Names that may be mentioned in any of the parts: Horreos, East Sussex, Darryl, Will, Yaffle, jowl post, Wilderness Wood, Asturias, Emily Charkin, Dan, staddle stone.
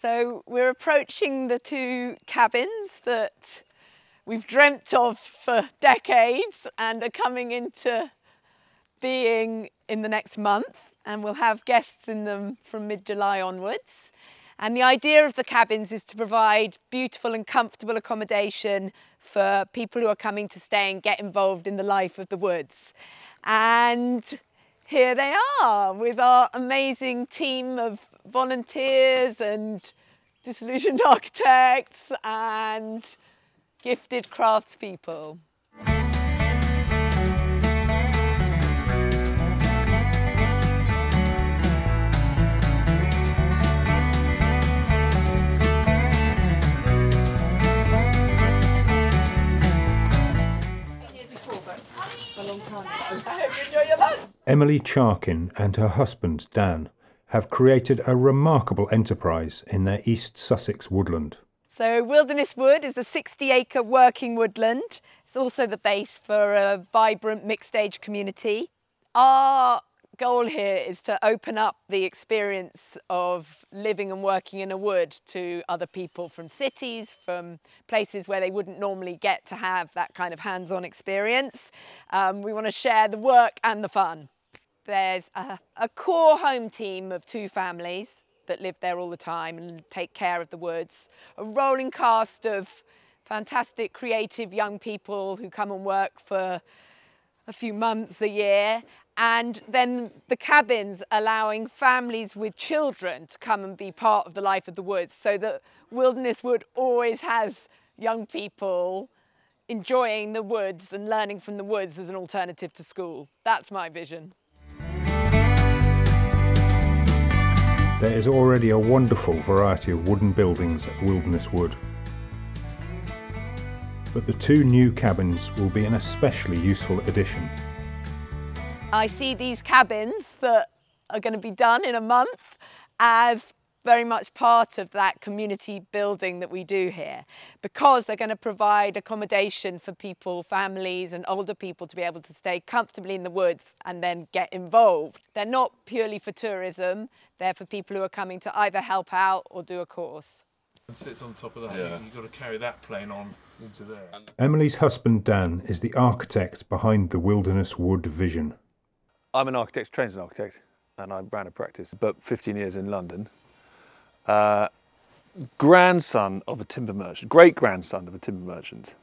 So we're approaching the two cabins that we've dreamt of for decades and are coming into being in the next month, and we'll have guests in them from mid-July onwards. And the idea of the cabins is to provide beautiful and comfortable accommodation for people who are coming to stay and get involved in the life of the woods. And here they are with our amazing team of volunteers and disillusioned architects and gifted craftspeople. Emily Charkin and her husband Dan have created a remarkable enterprise in their East Sussex woodland. So Wilderness Wood is a 60-acre working woodland. It's also the base for a vibrant mixed-age community. Our goal here is to open up the experience of living and working in a wood to other people from cities, from places where they wouldn't normally get to have that kind of hands-on experience. We want to share the work and the fun. There's a core home team of two families that live there all the time and take care of the woods. A rolling cast of fantastic, creative young people who come and work for a few months a year. And then the cabins allowing families with children to come and be part of the life of the woods, so that Wilderness Wood always has young people enjoying the woods and learning from the woods as an alternative to school. That's my vision. There is already a wonderful variety of wooden buildings at Wilderness Wood, but the two new cabins will be an especially useful addition. I see these cabins that are going to be done in a month as very much part of that community building that we do here, because they're going to provide accommodation for people, families and older people to be able to stay comfortably in the woods and then get involved. They're not purely for tourism, they're for people who are coming to either help out or do a course. It sits on top of that, yeah. You've got to carry that plane on into there. Emily's husband Dan is the architect behind the Wilderness Wood vision. I'm an architect, trained as an architect, and I ran a practice, but 15 years in London. Grandson of a timber merchant, great-grandson of a timber merchant.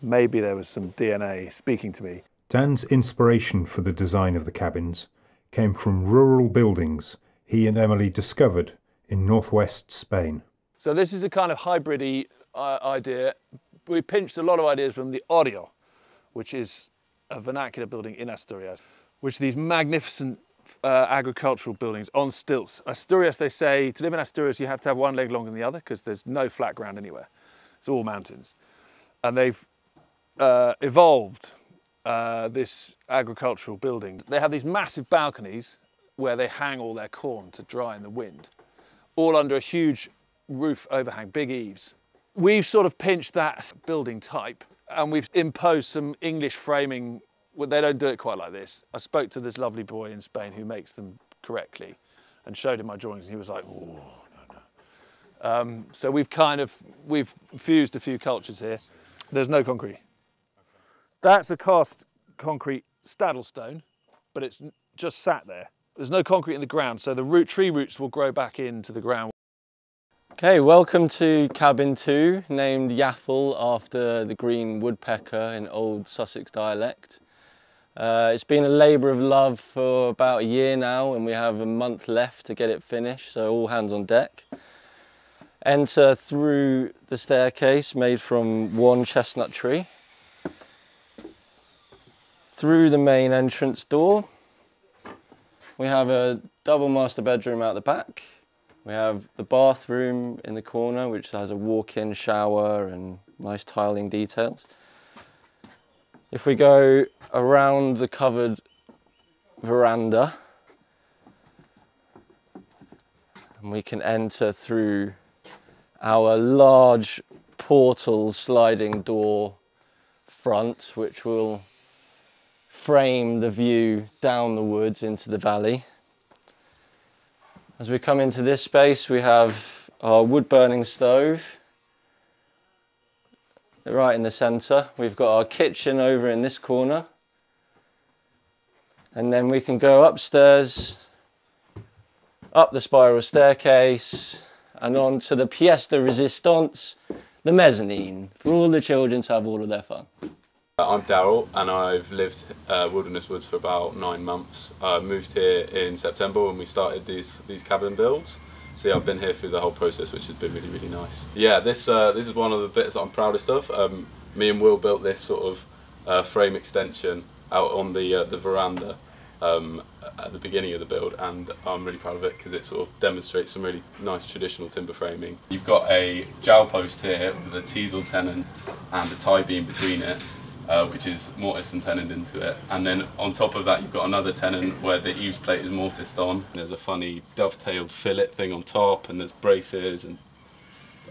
Maybe there was some DNA speaking to me. Dan's inspiration for the design of the cabins came from rural buildings he and Emily discovered in northwest Spain. So this is a kind of hybrid-y idea. We pinched a lot of ideas from the Horreo, which is a vernacular building in Asturias, which are these magnificent agricultural buildings on stilts. Asturias, they say, to live in Asturias you have to have one leg longer than the other because there's no flat ground anywhere. It's all mountains. And they've evolved this agricultural building. They have these massive balconies where they hang all their corn to dry in the wind, all under a huge roof overhang, big eaves. We've sort of pinched that building type and we've imposed some English framing. Well, they don't do it quite like this. I spoke to this lovely boy in Spain who makes them correctly and showed him my drawings and he was like, oh, no, no. So we've fused a few cultures here. There's no concrete. Okay. That's a cast concrete staddle stone, but it's just sat there. There's no concrete in the ground, so the tree roots will grow back into the ground. Okay, welcome to cabin 2, named Yaffle after the green woodpecker in old Sussex dialect. It's been a labour of love for about a year now and we have a month left to get it finished, so all hands on deck. Enter through the staircase made from one chestnut tree. Through the main entrance door, we have a double master bedroom out the back. We have the bathroom in the corner which has a walk-in shower and nice tiling details. If we go around the covered veranda, and we can enter through our large portal sliding door front, which will frame the view down the woods into the valley. As we come into this space, we have our wood burning stove right in the centre. We've got our kitchen over in this corner, and then we can go upstairs, up the spiral staircase and on to the pièce de résistance, the mezzanine, for all the children to have all of their fun. I'm Darryl and I've lived Wilderness Woods for about 9 months. I moved here in September when we started these cabin builds. So I've been here through the whole process, which has been really, really nice. Yeah, this is one of the bits that I'm proudest of. Me and Will built this sort of frame extension out on the veranda at the beginning of the build, and I'm really proud of it because it sort of demonstrates some really nice traditional timber framing. You've got a jowl post here with a teasel tenon and a tie beam between it, which is mortised and tenoned into it, and then on top of that you've got another tenon where the eaves plate is mortised on. There's a funny dovetailed fillet thing on top, and there's braces and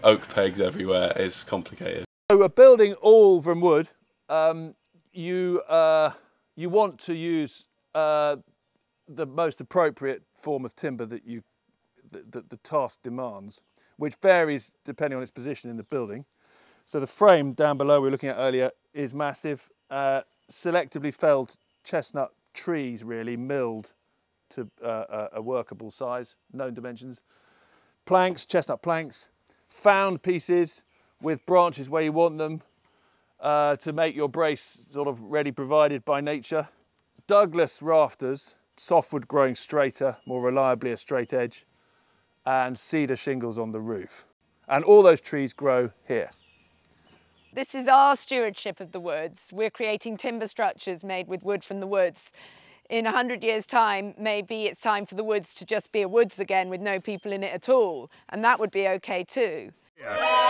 oak pegs everywhere. It's complicated. So a building all from wood, you want to use the most appropriate form of timber that the task demands, which varies depending on its position in the building. So the frame down below we were looking at earlier is massive, selectively felled chestnut trees, really milled to a workable size, known dimensions. Planks, chestnut planks, found pieces with branches where you want them to make your brace sort of ready provided by nature. Douglas rafters, softwood growing straighter, more reliably a straight edge, and cedar shingles on the roof. And all those trees grow here. This is our stewardship of the woods. We're creating timber structures made with wood from the woods. In 100 years' time, maybe it's time for the woods to just be a woods again with no people in it at all. And that would be okay too. Yeah.